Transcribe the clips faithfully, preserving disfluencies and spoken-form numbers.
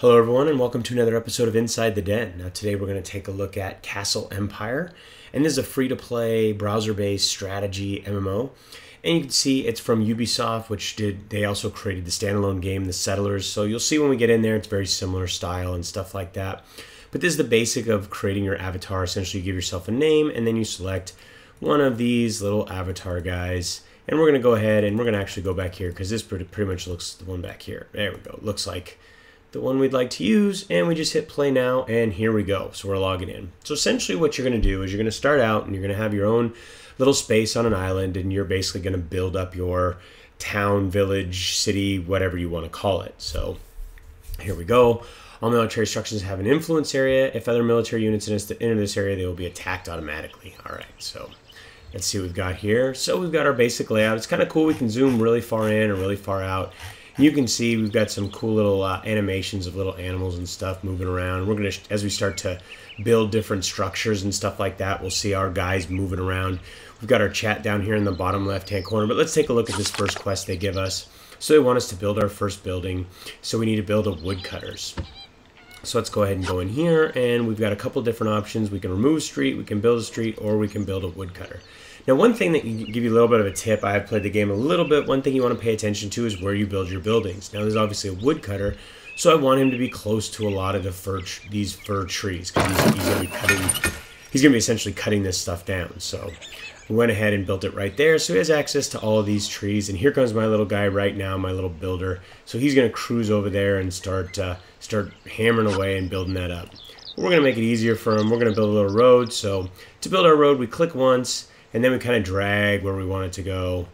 Hello everyone and welcome to another episode of Inside the Den. Now today we're going to take a look at Castle Empire, and this is a free-to-play browser-based strategy M M O. And you can see it's from Ubisoft, which did they also created the standalone game The Settlers. So you'll see when we get in there it's very similar style and stuff like that. But this is the basic of creating your avatar. Essentially you give yourself a name and then you select one of these little avatar guys. And we're going to go ahead and we're going to actually go back here because this pretty, pretty much looks the one back here. There we go. Looks like the one we'd like to use, and we just hit play now, and here we go. So we're logging in. So essentially what you're gonna do is you're gonna start out and you're gonna have your own little space on an island, and you're basically gonna build up your town, village, city, whatever you wanna call it. So here we go. All military instructions have an influence area. If other military units enter this area, they will be attacked automatically. All right, so let's see what we've got here. So we've got our basic layout. It's kind of cool. We can zoom really far in or really far out. You can see we've got some cool little uh, animations of little animals and stuff moving around. We're gonna, as we start to build different structures and stuff like that, we'll see our guys moving around. We've got our chat down here in the bottom left-hand corner, but let's take a look at this first quest they give us. So they want us to build our first building, so we need to build a woodcutters. So let's go ahead and go in here, and we've got a couple different options. We can remove a street, we can build a street, or we can build a woodcutter. Now, one thing that you give you a little bit of a tip, I have played the game a little bit. One thing you want to pay attention to is where you build your buildings. Now, there's obviously a woodcutter, so I want him to be close to a lot of the fir, these fir trees, because he's, he's going to be cutting, he's going to be essentially cutting this stuff down. So we went ahead and built it right there, so he has access to all of these trees. And here comes my little guy right now, my little builder. So he's going to cruise over there and start uh, start hammering away and building that up. But we're going to make it easier for him. We're going to build a little road. So to build our road, we click once. And then we kind of drag where we want it to go.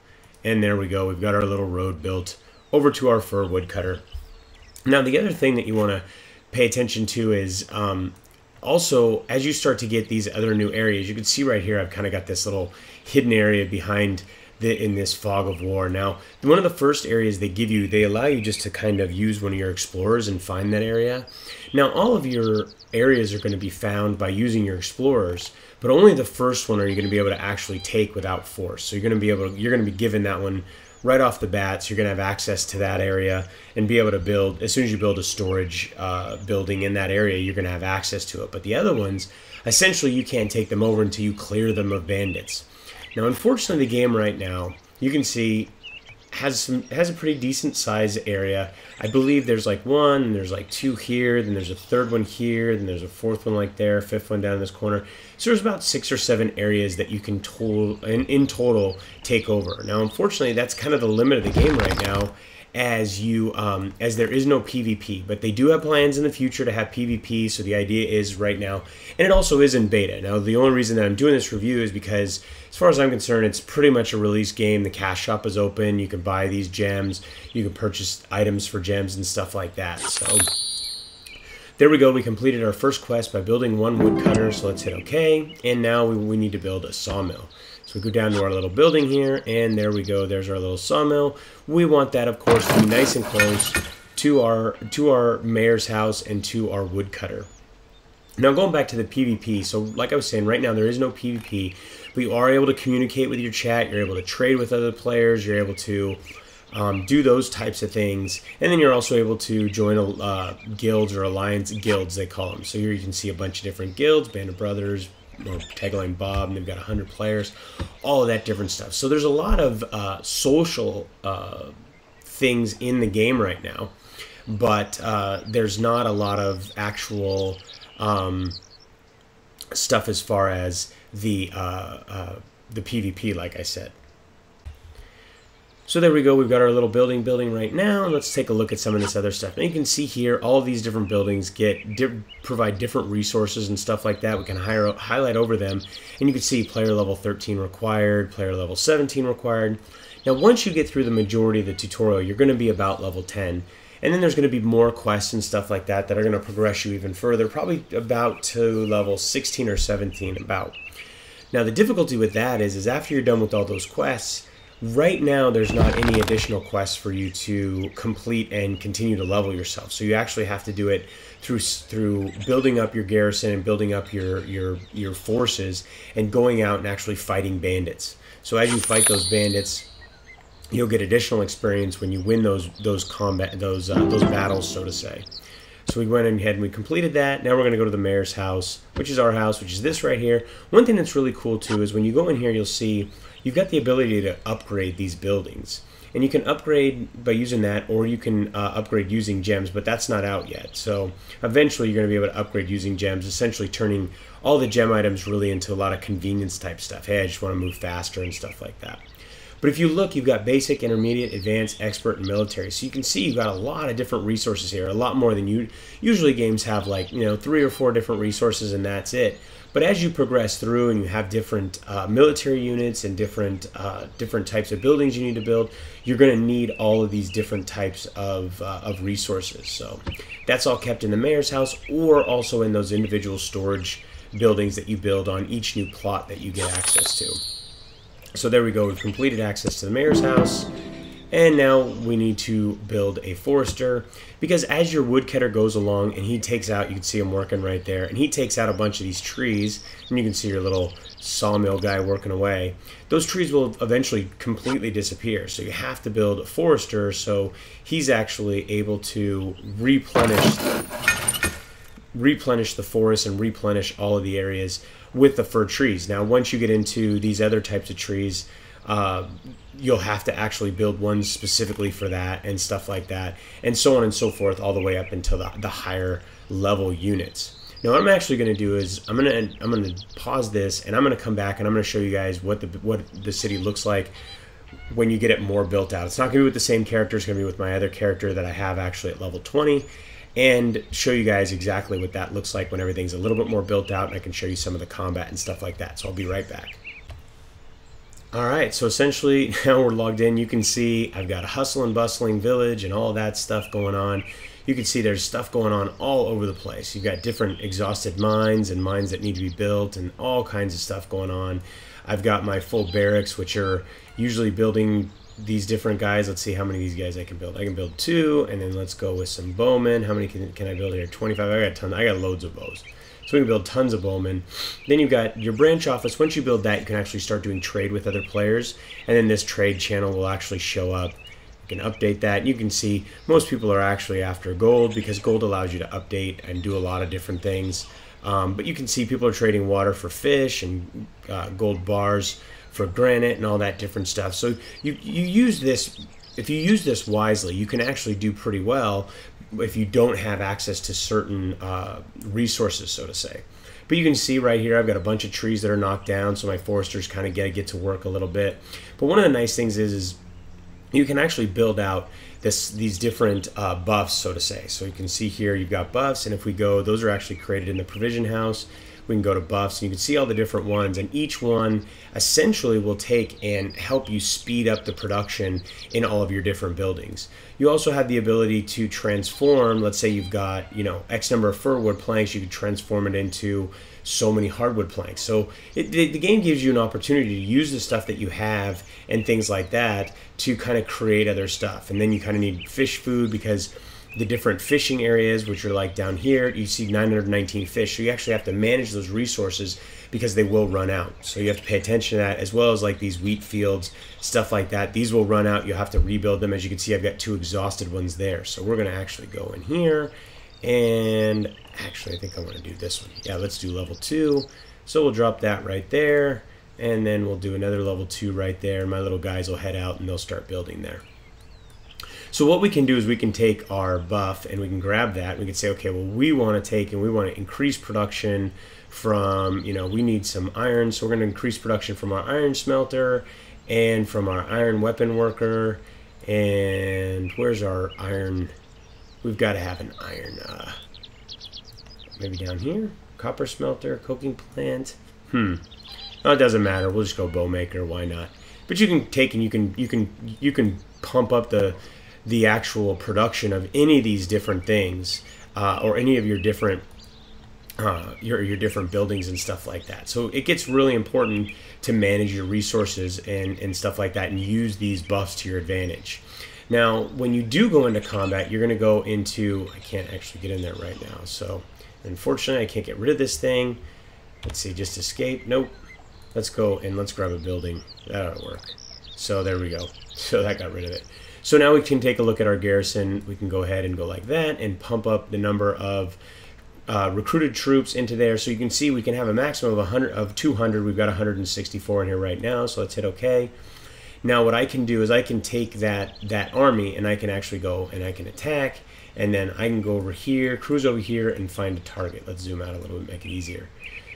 And there we go. We've got our little road built over to our fir woodcutter. Now, the other thing that you want to pay attention to is um, also as you start to get these other new areas, you can see right here I've kind of got this little hidden area behind the, in this fog of war. Now, one of the first areas they give you, they allow you just to kind of use one of your explorers and find that area. Now, all of your areas are going to be found by using your explorers, but only the first one are you going to be able to actually take without force. So you're going to be able to, you're going to be given that one right off the bat. So you're going to have access to that area and be able to build. As soon as you build a storage uh, building in that area, you're going to have access to it. But the other ones, essentially, you can't take them over until you clear them of bandits. Now, unfortunately, the game right now, you can see, has some has a pretty decent size area. I believe there's like one, and there's like two here, then there's a third one here, then there's a fourth one like there, fifth one down in this corner. So there's about six or seven areas that you can total in, in total take over. Now, unfortunately, that's kind of the limit of the game right now, as you um, as there is no PvP, but they do have plans in the future to have PvP. So the idea is right now, and it also is in beta. Now, the only reason that I'm doing this review is because, as far as I'm concerned, it's pretty much a release game. The cash shop is open. You can buy these gems. You can purchase items for gems and stuff like that. So there we go. We completed our first quest by building one woodcutter. So let's hit OK. And now we, we need to build a sawmill. So we go down to our little building here, and there we go. There's our little sawmill. We want that, of course, to be nice and close to our to our mayor's house and to our woodcutter. Now, going back to the PvP, so like I was saying, right now there is no PvP, but you are able to communicate with your chat. You're able to trade with other players. You're able to um, do those types of things, and then you're also able to join a, uh, guilds or alliance guilds, they call them. So here you can see a bunch of different guilds, Band of Brothers, or Tagline Bob, and they've got one hundred players, all of that different stuff. So there's a lot of uh, social uh, things in the game right now, but uh, there's not a lot of actual um, stuff as far as the, uh, uh, the PvP, like I said. So there we go. We've got our little building building right now. Let's take a look at some of this other stuff. And you can see here, all of these different buildings get di provide different resources and stuff like that. We can hire, highlight over them, and you can see player level thirteen required, player level seventeen required. Now, once you get through the majority of the tutorial, you're going to be about level ten. And then there's going to be more quests and stuff like that that are going to progress you even further, probably about to level sixteen or seventeen about. Now, the difficulty with that is, is after you're done with all those quests, right now, there's not any additional quests for you to complete and continue to level yourself. So you actually have to do it through through building up your garrison and building up your your your forces and going out and actually fighting bandits. So as you fight those bandits, you'll get additional experience when you win those those combat those uh, those battles, so to say. So we went ahead and we completed that. Now we're going to go to the mayor's house, which is our house, which is this right here. One thing that's really cool too is when you go in here, you'll see you've got the ability to upgrade these buildings. And you can upgrade by using that, or you can uh, upgrade using gems, but that's not out yet. So eventually you're going to be able to upgrade using gems, essentially turning all the gem items really into a lot of convenience type stuff. Hey, I just want to move faster and stuff like that. But if you look, you've got basic, intermediate, advanced, expert, and military. So you can see you've got a lot of different resources here, a lot more than you usually games have, like, you know, three or four different resources and that's it. But as you progress through and you have different uh, military units and different uh, different types of buildings you need to build, you're going to need all of these different types of, uh, of resources. So that's all kept in the mayor's house, or also in those individual storage buildings that you build on each new plot that you get access to. So there we go, we've completed access to the mayor's house, and now we need to build a forester, because as your woodcutter goes along and he takes out, you can see him working right there, and he takes out a bunch of these trees, and you can see your little sawmill guy working away. Those trees will eventually completely disappear, so you have to build a forester so he's actually able to replenish replenish the forest and replenish all of the areas with the fir trees. Now, once you get into these other types of trees, uh, you'll have to actually build one specifically for that and stuff like that, and so on and so forth, all the way up until the, the higher level units. Now, what I'm actually going to do is I'm going to I'm going to pause this, and I'm going to come back and I'm going to show you guys what the what the city looks like when you get it more built out. It's not going to be with the same character. It's going to be with my other character that I have actually at level twenty. And show you guys exactly what that looks like when everything's a little bit more built out, and I can show you some of the combat and stuff like that. So I'll be right back. All right, so essentially now we're logged in. You can see I've got a hustle and bustling village and all that stuff going on. You can see there's stuff going on all over the place. You've got different exhausted mines and mines that need to be built and all kinds of stuff going on. I've got my full barracks, which are usually building these different guys. Let's see how many of these guys I can build. I can build two, and then let's go with some bowmen. How many can, can I build here? twenty-five. I got tons. I got loads of bows, so we can build tons of bowmen. Then you've got your branch office. Once you build that, you can actually start doing trade with other players, and then this trade channel will actually show up. You can update that. You can see most people are actually after gold, because gold allows you to update and do a lot of different things. Um, but you can see people are trading water for fish and uh, gold bars for granite and all that different stuff. So you, you use this, if you use this wisely, you can actually do pretty well if you don't have access to certain uh, resources, so to say. But you can see right here, I've got a bunch of trees that are knocked down, so my foresters kind of get, get to work a little bit. But one of the nice things is, is you can actually build out this, these different uh, buffs, so to say. So you can see here, you've got buffs, and if we go, those are actually created in the provision house. We can go to buffs, and you can see all the different ones, and each one essentially will take and help you speed up the production in all of your different buildings. You also have the ability to transform. Let's say you've got, you know, X number of fir wood planks, you can transform it into so many hardwood planks. So it, the, the game gives you an opportunity to use the stuff that you have and things like that to kind of create other stuff. And then you kind of need fish food, because the different fishing areas, which are like down here, you see nine hundred nineteen fish. So you actually have to manage those resources, because they will run out. So you have to pay attention to that, as well as like these wheat fields, stuff like that. These will run out. You'll have to rebuild them. As you can see, I've got two exhausted ones there. So we're going to actually go in here, and actually I think I want to do this one. Yeah, let's do level two. So we'll drop that right there, and then we'll do another level two right there. And my little guys will head out and they'll start building there. So what we can do is we can take our buff and we can grab that. We can say, okay, well, we want to take and we want to increase production from, you know, we need some iron. So we're going to increase production from our iron smelter and from our iron weapon worker. And where's our iron? We've got to have an iron. Uh, maybe down here? Copper smelter, coking plant. Hmm. No, it doesn't matter. We'll just go bow maker. Why not? But you can take and you can, you can, you can pump up the... the actual production of any of these different things, uh, or any of your different uh, your your different buildings and stuff like that. So it gets really important to manage your resources and and stuff like that, and use these buffs to your advantage. Now, when you do go into combat, you're going to go into I can't actually get in there right now. So unfortunately, I can't get rid of this thing. Let's see, just escape. Nope. Let's go and let's grab a building. That'll work. So there we go. So that got rid of it. So now we can take a look at our garrison. We can go ahead and go like that and pump up the number of uh, recruited troops into there. So you can see we can have a maximum of one hundred, of two hundred. We've got one hundred sixty-four in here right now. So let's hit OK. Now what I can do is I can take that, that army and I can actually go and I can attack. And then I can go over here, cruise over here, and find a target. Let's zoom out a little bit, make it easier.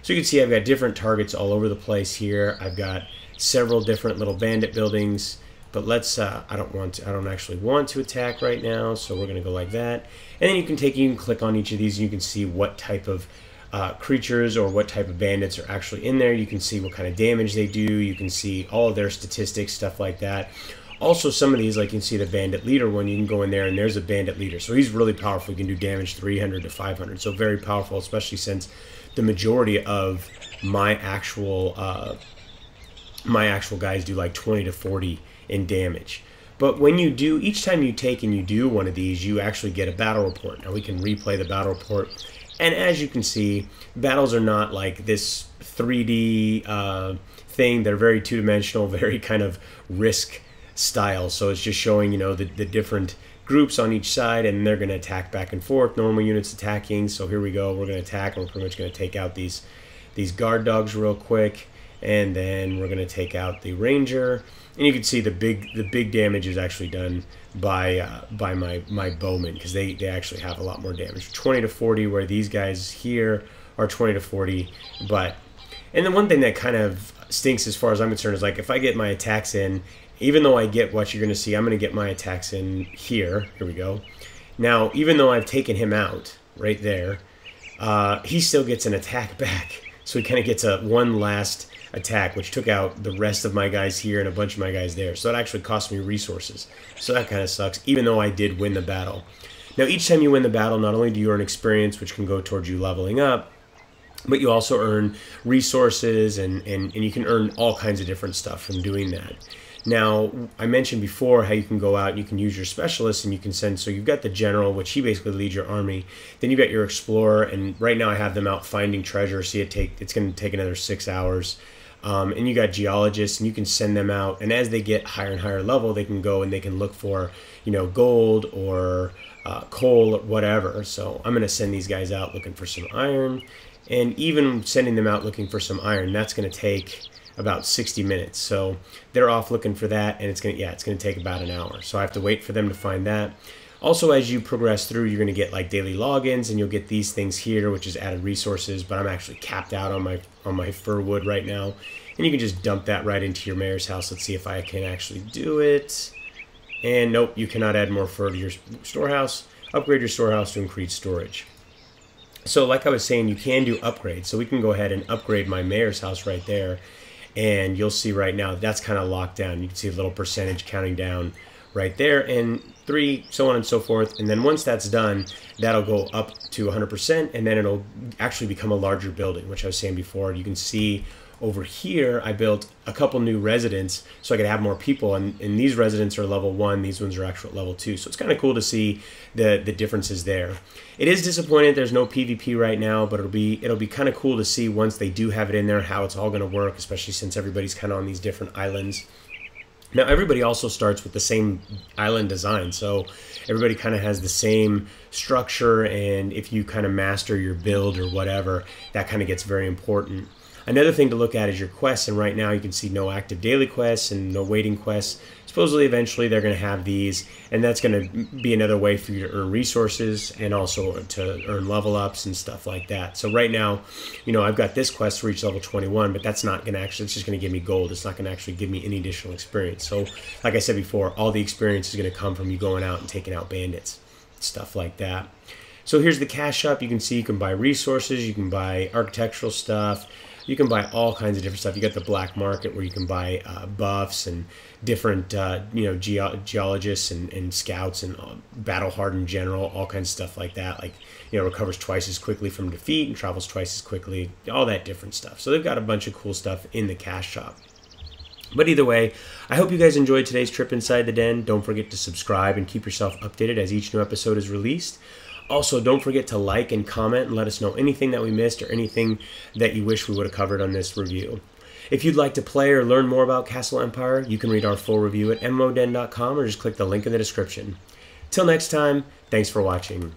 So you can see I've got different targets all over the place here. I've got several different little bandit buildings. But let's, uh, I don't want to, I don't actually want to attack right now, so we're going to go like that. And then you can take, you can click on each of these, and you can see what type of uh, creatures or what type of bandits are actually in there. You can see what kind of damage they do. You can see all of their statistics, stuff like that. Also, some of these, like you can see the bandit leader one, you can go in there and there's a bandit leader. So he's really powerful. He can do damage three hundred to five hundred. So very powerful, especially since the majority of my actual uh, my actual guys do like twenty to forty in damage. But when you do, each time you take and you do one of these, you actually get a battle report. Now we can replay the battle report. And as you can see, battles are not like this three D uh, thing. They're very two-dimensional, very kind of risk style. So it's just showing, you know, the, the different groups on each side, and they're going to attack back and forth. Normal units attacking. So here we go. We're going to attack, and we're pretty much going to take out these these guard dogs real quick, and then we're going to take out the ranger. And you can see the big the big damage is actually done by uh, by my my bowmen, because they they actually have a lot more damage. twenty to forty, where these guys here are twenty to forty, but and the one thing that kind of stinks as far as I'm concerned is like if I get my attacks in. Even though I get what you're going to see, I'm going to get my attacks in here. Here we go. Now, even though I've taken him out right there, uh, he still gets an attack back. So he kind of gets a one last attack, which took out the rest of my guys here and a bunch of my guys there. So that actually cost me resources. So that kind of sucks, even though I did win the battle. Now, each time you win the battle, not only do you earn experience, which can go towards you leveling up, but you also earn resources, and, and, and you can earn all kinds of different stuff from doing that. Now, I mentioned before how you can go out and you can use your specialist and you can send, so you've got the general, which he basically leads your army. Then you've got your explorer, and right now I have them out finding treasure. See, it take, it's going to take another six hours. Um, and you got geologists, and you can send them out. And as they get higher and higher level, they can go and they can look for, you know, gold or uh, coal or whatever. So I'm going to send these guys out looking for some iron. And even sending them out looking for some iron, that's going to take about sixty minutes. So they're off looking for that, and it's gonna, yeah, it's gonna take about an hour. So I have to wait for them to find that. Also, as you progress through, you're gonna get like daily logins, and you'll get these things here, which is added resources, but I'm actually capped out on my, on my fir wood right now. And you can just dump that right into your mayor's house. Let's see if I can actually do it. And nope, you cannot add more fur to your storehouse. Upgrade your storehouse to increase storage. So like I was saying, you can do upgrades. So we can go ahead and upgrade my mayor's house right there. And you'll see right now that's kind of locked down. You can see a little percentage counting down right there, and three, so on and so forth. And then once that's done, that'll go up to one hundred percent, and then it'll actually become a larger building, which I was saying before. You can see over here I built a couple new residents so I could have more people, and, and these residents are level one, these ones are actual level two. So it's kind of cool to see the the differences there. It is disappointing there's no PvP right now, but it'll be it'll be kind of cool to see once they do have it in there how it's all going to work, especially since everybody's kind of on these different islands. Now everybody also starts with the same island design, so everybody kind of has the same structure, and if you kind of master your build or whatever, that kind of gets very important. Another thing to look at is your quests, and right now you can see no active daily quests and no waiting quests. Supposedly eventually they're going to have these, and that's going to be another way for you to earn resources and also to earn level ups and stuff like that. So right now, you know, I've got this quest to reach level twenty-one, but that's not going to actually, it's just going to give me gold. It's not going to actually give me any additional experience. So like I said before, all the experience is going to come from you going out and taking out bandits, stuff like that. So here's the cash shop. You can see you can buy resources, you can buy architectural stuff. You can buy all kinds of different stuff. You got the black market where you can buy uh, buffs and different, uh, you know, ge geologists and, and scouts and uh, battle hardened general, all kinds of stuff like that. Like, you know, recovers twice as quickly from defeat and travels twice as quickly, all that different stuff. So they've got a bunch of cool stuff in the cash shop. But either way, I hope you guys enjoyed today's trip inside the den. Don't forget to subscribe and keep yourself updated as each new episode is released. Also, don't forget to like and comment and let us know anything that we missed or anything that you wish we would have covered on this review. If you'd like to play or learn more about Castle Empire, you can read our full review at M M O den dot com or just click the link in the description. Till next time, thanks for watching.